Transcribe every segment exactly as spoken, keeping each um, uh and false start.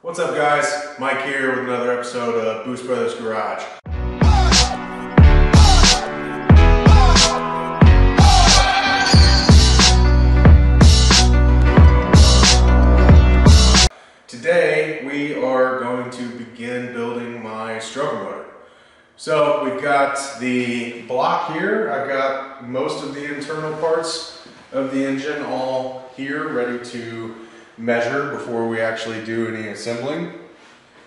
What's up guys, Mike here with another episode of Boost Brothers Garage. Today we are going to begin building my stroker motor. So we've got the block here, I've got most of the internal parts of the engine all here ready to measure before we actually do any assembling,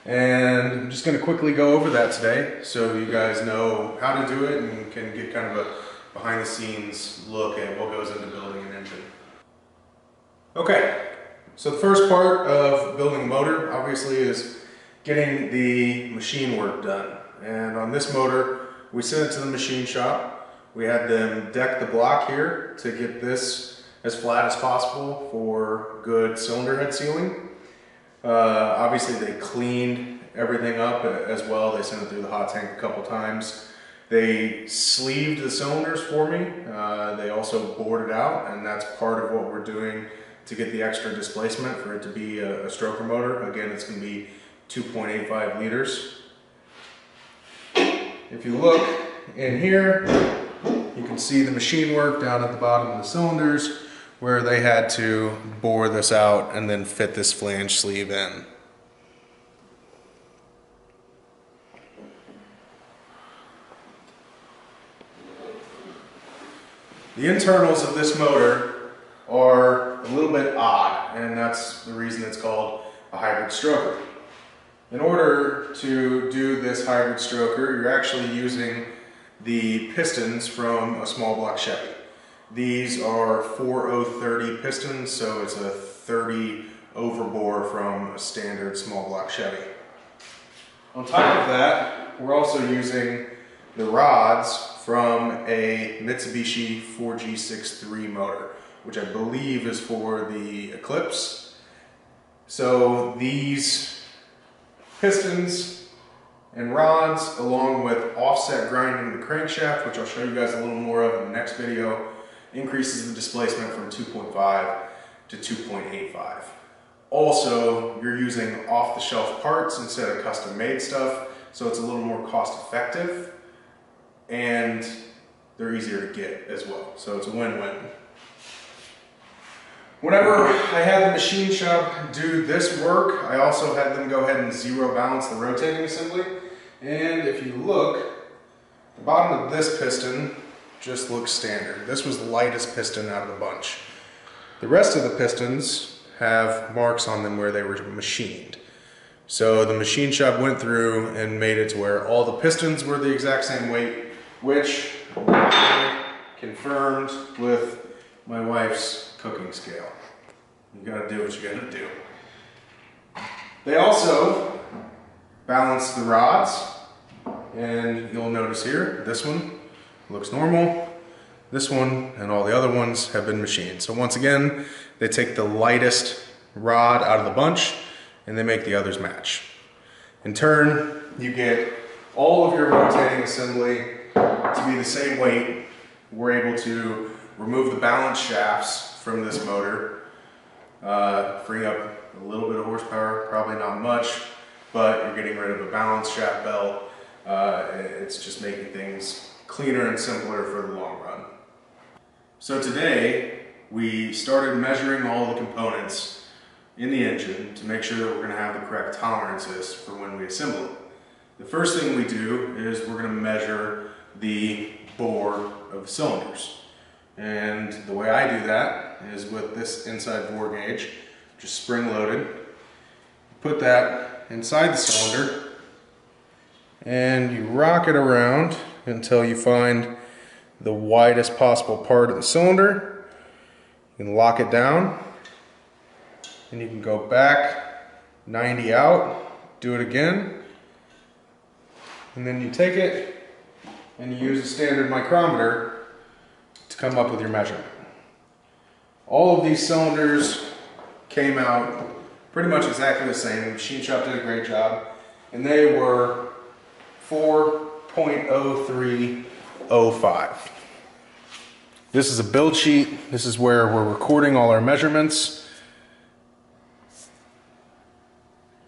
and I'm just going to quickly go over that today so you guys know how to do it and can get kind of a behind the scenes look at what goes into building an engine. Okay, so the first part of building a motor obviously is getting the machine work done, and on this motor we sent it to the machine shop. We had them deck the block here to get this as flat as possible for good cylinder head sealing. Uh, obviously they cleaned everything up as well. They sent it through the hot tank a couple times. They sleeved the cylinders for me. Uh, they also bored it out, and that's part of what we're doing to get the extra displacement for it to be a, a stroker motor. Again, it's gonna be two point eight five liters. If you look in here, you can see the machine work down at the bottom of the cylinders, where they had to bore this out and then fit this flange sleeve in. The internals of this motor are a little bit odd, and that's the reason it's called a hybrid stroker. In order to do this hybrid stroker, you're actually using the pistons from a small block Chevy. These are four oh thirty pistons, so it's a thirty overbore from a standard small block Chevy. On top of that, we're also using the rods from a Mitsubishi four G sixty-three motor, which I believe is for the Eclipse. So these pistons and rods, along with offset grinding the crankshaft, which I'll show you guys a little more of in the next video, increases the displacement from two point five to two point eight five. Also, you're using off-the-shelf parts instead of custom-made stuff, so it's a little more cost-effective, and they're easier to get as well, so it's a win-win. Whenever I had the machine shop do this work, I also had them go ahead and zero balance the rotating assembly. And if you look, the bottom of this piston just looks standard. This was the lightest piston out of the bunch. The rest of the pistons have marks on them where they were machined. So the machine shop went through and made it to where all the pistons were the exact same weight, which I confirmed with my wife's cooking scale. You gotta do what you gotta do. They also balance the rods, and you'll notice here, this one looks normal. This one and all the other ones have been machined. So once again, they take the lightest rod out of the bunch and they make the others match. In turn, you get all of your rotating assembly to be the same weight. We're able to remove the balance shafts from this motor, uh, freeing up a little bit of horsepower, probably not much, but you're getting rid of a balance shaft belt. Uh, it's just making things cleaner and simpler for the long run. So today we started measuring all the components in the engine to make sure that we're gonna have the correct tolerances for when we assemble it. The first thing we do is we're gonna measure the bore of the cylinders. And the way I do that is with this inside bore gauge, just spring loaded. Put that inside the cylinder and you rock it around until you find the widest possible part of the cylinder. You can lock it down and you can go back ninety out, do it again, and then you take it and you use a standard micrometer to come up with your measurement. All of these cylinders came out pretty much exactly the same. The machine shop did a great job, and they were four point oh three oh five. This is a build sheet. This is where we're recording all our measurements.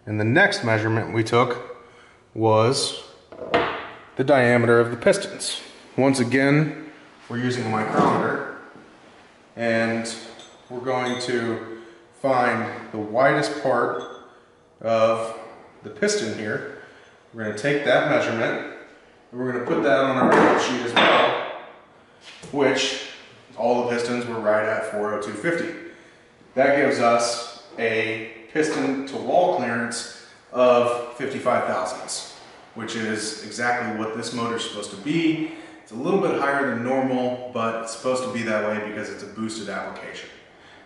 And the next measurement we took was the diameter of the pistons. Once again, we're using a micrometer, and we're going to find the widest part of the piston here. We're going to take that measurement, and we're going to put that on our record sheet as well, which all the pistons were right at four oh two fifty. That gives us a piston to wall clearance of fifty-five thousandths, which is exactly what this motor is supposed to be. It's a little bit higher than normal, but it's supposed to be that way because it's a boosted application.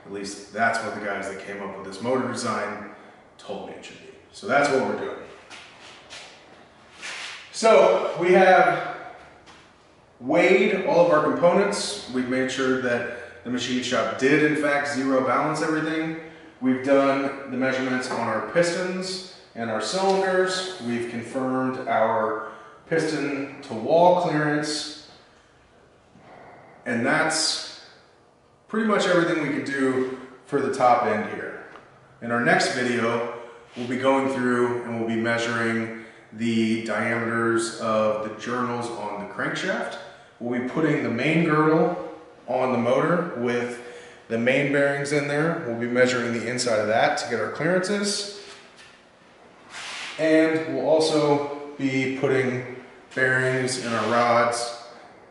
At least that's what the guys that came up with this motor design told me it should be. So that's what we're doing. So we have weighed all of our components. We've made sure that the machine shop did in fact zero balance everything. We've done the measurements on our pistons and our cylinders. We've confirmed our piston to wall clearance. And that's pretty much everything we could do for the top end here. In our next video, we'll be going through and we'll be measuring the diameters of the journals on the crankshaft. We'll be putting the main girdle on the motor with the main bearings in there. We'll be measuring the inside of that to get our clearances. And we'll also be putting bearings in our rods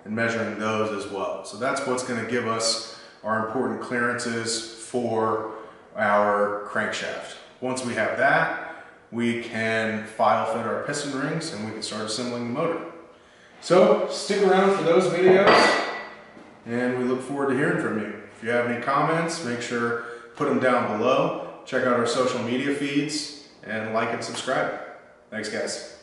and measuring those as well. So that's what's going to give us our important clearances for our crankshaft. Once we have that, we can file fit our piston rings and we can start assembling the motor. So stick around for those videos, and we look forward to hearing from you. If you have any comments, make sure to put them down below. Check out our social media feeds and like and subscribe. Thanks, guys.